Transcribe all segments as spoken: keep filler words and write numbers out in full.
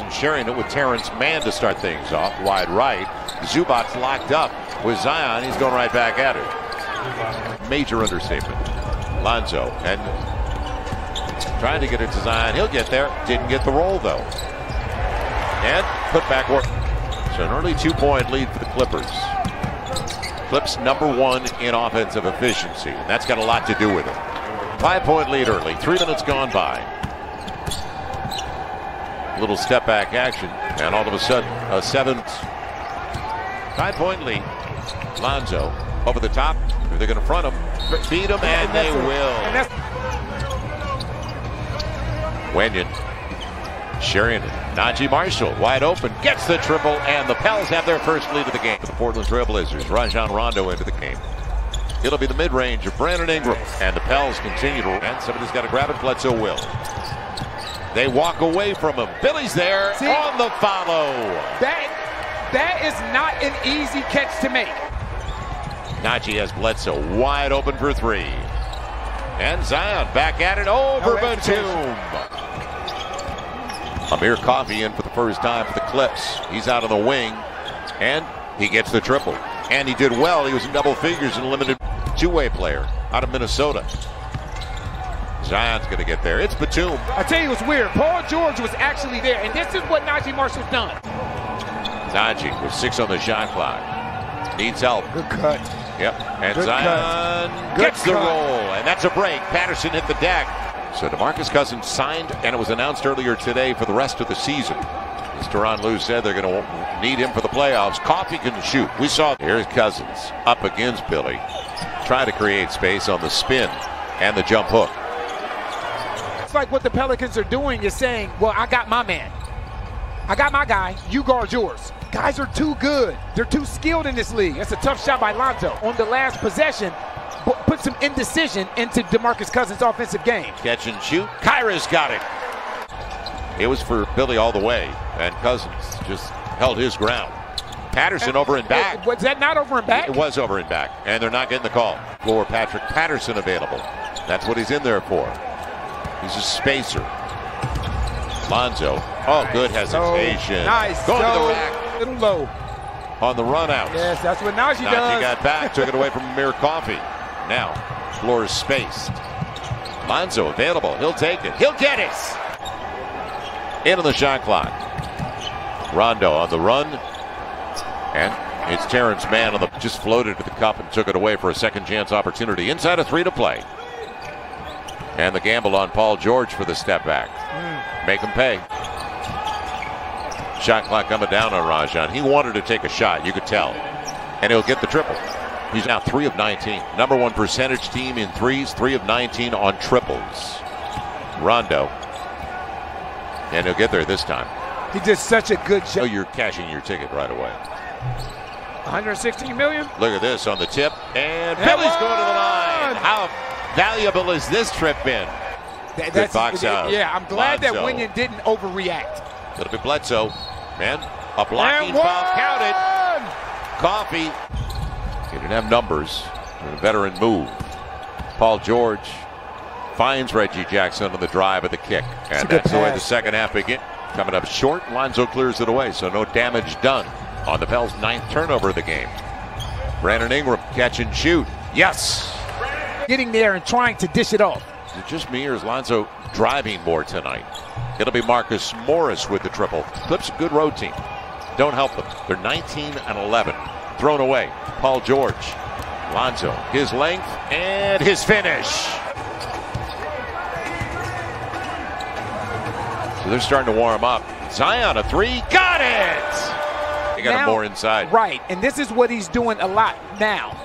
Jackson sharing it with Terrence Mann to start things off. Wide right. Zubac's locked up with Zion. He's going right back at it. Major understatement. Lonzo and trying to get it to Zion. He'll get there. Didn't get the roll, though. And put back work. So an early two-point lead for the Clippers. Clips number one in offensive efficiency. And that's got a lot to do with it. Five-point lead early. Three minutes gone by. Little step-back action. And all of a sudden, a seventh. Five-point lead. Lonzo over the top. They're going to front him. Beat him, and they will. Wenyen sharing it. Naji Marshall wide open, gets the triple, and the Pels have their first lead of the game. The Portland Trailblazers, Rajon Rondo into the game. It'll be the mid-range of Brandon Ingram, and the Pels continue to run. Somebody's got to grab it. Bledsoe will. They walk away from him. Billy's there. See, on the follow. That, that is not an easy catch to make. Naji has Bledsoe wide open for three. And Zion back at it over no Batum. Amir Coffey in for the first time for the Clips. He's out on the wing, and he gets the triple. And he did well. He was in double figures and limited two-way player out of Minnesota. Zion's going to get there. It's Batum. I tell you, it's weird. Paul George was actually there, and this is what Naji Marshall's done. Naji with six on the shot clock. Needs help. Good cut. Yep. And Good Zion gets cut. the roll, and that's a break. Patterson hit the deck. So DeMarcus Cousins signed, and it was announced earlier today for the rest of the season. As Tyronn Lue said, they're going to need him for the playoffs. Coffey can shoot. We saw here's Cousins up against Billy, trying to create space on the spin and the jump hook. It's like what the Pelicans are doing is saying, well, I got my man. I got my guy. You guard yours. Guys are too good. They're too skilled in this league. That's a tough shot by Lonzo. On the last possession, put some indecision into DeMarcus Cousins' offensive game. Catch and shoot. Kyra's got it. It was for Billy all the way, and Cousins just held his ground. Patterson and, over and back. It, was that not over and back? It was over and back, and they're not getting the call. Floor Patrick Patterson available. That's what he's in there for. He's a spacer. Lonzo. Oh, nice. Good hesitation. So nice. Going so to the rack. Little low. On the run out. Yes, that's what Naji, Naji does. Naji got back, took it away from Amir Coffey. Now, floor is spaced. Lonzo available. He'll take it. He'll get it. In on the shot clock. Rondo on the run. And it's Terrence Mann on the just floated to the cup and took it away for a second chance opportunity. Inside a three to play. And the gamble on Paul George for the step back. Mm. Make him pay. Shot clock coming down on Rajon. He wanted to take a shot, you could tell. And he'll get the triple. He's now three of nineteen. Number one percentage team in threes, three of nineteen on triples. Rondo. And he'll get there this time. He did such a good job. Oh, you're cashing your ticket right away. one hundred sixteen million. Look at this on the tip. And that Billy's one! Going to the line. How valuable has this trip been? That, that's, good box out. Yeah, I'm glad Lonzo. That Wenyen didn't overreact. It'll be Bledsoe. And a blocking foul counted. Coffey. He didn't have numbers. A veteran move. Paul George finds Reggie Jackson on the drive of the kick. And that's the way the second half begins. Coming up short, Lonzo clears it away, so no damage done on the Pels' ninth turnover of the game. Brandon Ingram, catch and shoot. Yes! Getting there and trying to dish it off. Is it just me or is Lonzo driving more tonight? It'll be Marcus Morris with the triple. Clips a good road team. Don't help them. They're nineteen and eleven. Thrown away. Paul George. Lonzo. His length and his finish. So they're starting to warm up. Zion a three. Got it! They got now, him more inside. Right. And this is what he's doing a lot now.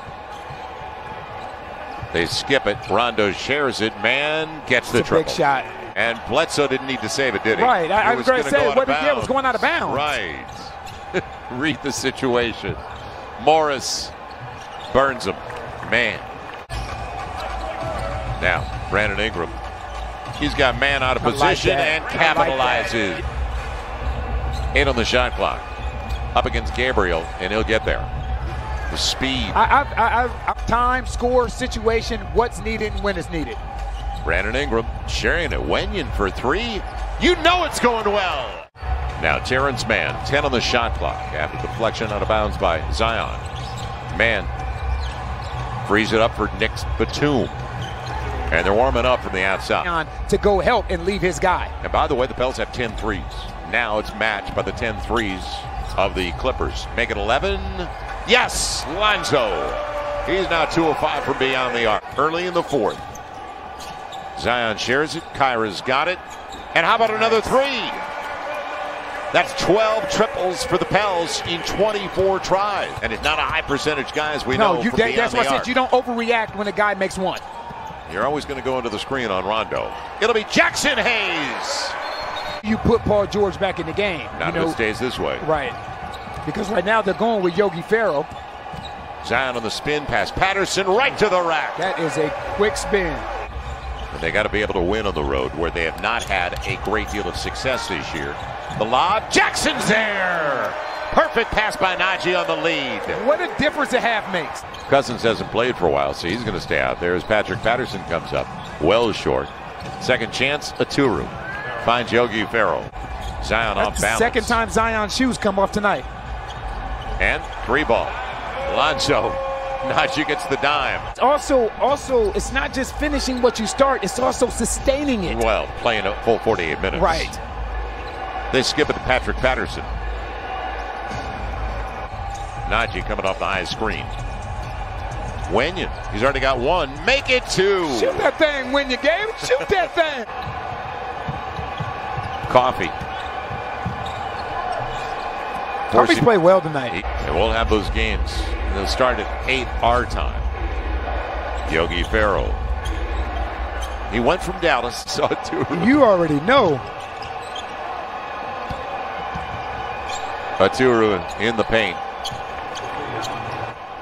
They skip it. Rondo shares it. Man gets the triple. Big shot. And Bledsoe didn't need to save it, did he? Right. I, I was going to say, what he did was going out of bounds. Right. Read the situation. Morris burns him. Man. Now, Brandon Ingram. He's got man out of position and capitalizes. Eight on the shot clock. Up against Gabriel, and he'll get there. The speed. I, I, I, I, time, score, situation, what's needed and when it's needed. Brandon Ingram sharing it. Wenyen for three. You know it's going well. Now Terrence Mann, ten on the shot clock. After deflection out of bounds by Zion. Mann frees it up for Nick Batum. And they're warming up from the outside to go help and leave his guy. And by the way, the Pels have ten threes. Now it's matched by the ten threes of the Clippers. Make it eleven. Yes, Lonzo. He's now two of five from beyond the arc. Early in the fourth. Zion shares it. Kyra's got it. And how about another three? That's twelve triples for the Pels in twenty-four tries. And it's not a high percentage guy, as we no, know. You, from that, beyond that's the what arc. I said. You don't overreact when a guy makes one. You're always going to go into the screen on Rondo. It'll be Jaxson Hayes. You put Paul George back in the game. Not if it stays this way. Right. Because right now they're going with Yogi Ferrell. Zion on the spin pass. Patterson right to the rack. That is a quick spin. And they got to be able to win on the road, where they have not had a great deal of success this year. The lob. Jackson's there. Perfect pass by Naji on the lead. What a difference a half makes. Cousins hasn't played for a while, so he's going to stay out there as Patrick Patterson comes up. Well short. Second chance, Aturu. Finds Yogi Ferrell. Zion off balance. Second time Zion's shoes come off tonight. And three ball. Lonzo. Naji gets the dime. It's also, also, it's not just finishing what you start, it's also sustaining it. Well, playing a full forty-eight minutes. Right. They skip it to Patrick Patterson. Naji coming off the high screen. Wenyen, he's already got one. Make it two. Shoot that thing, Wenyen, game. Shoot that thing. Coffey. Coffey's played well tonight. And we'll have those games. They'll start at eight our time. Yogi Ferrell. He went from Dallas. Saw two. You already know. Aturu in the paint.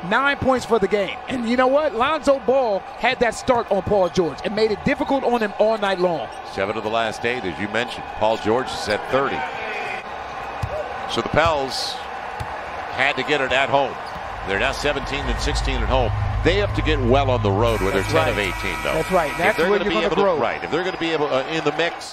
Nine points for the game. And you know what? Lonzo Ball had that start on Paul George and made it difficult on him all night long. Seven of the last eight, as you mentioned. Paul George is at thirty. So the Pels had to get it at home. They're now seventeen and sixteen at home. They have to get well on the road, where they're ten of eighteen, though. That's right. That's where you're going to grow. Right. If they're going to be able uh, in the mix.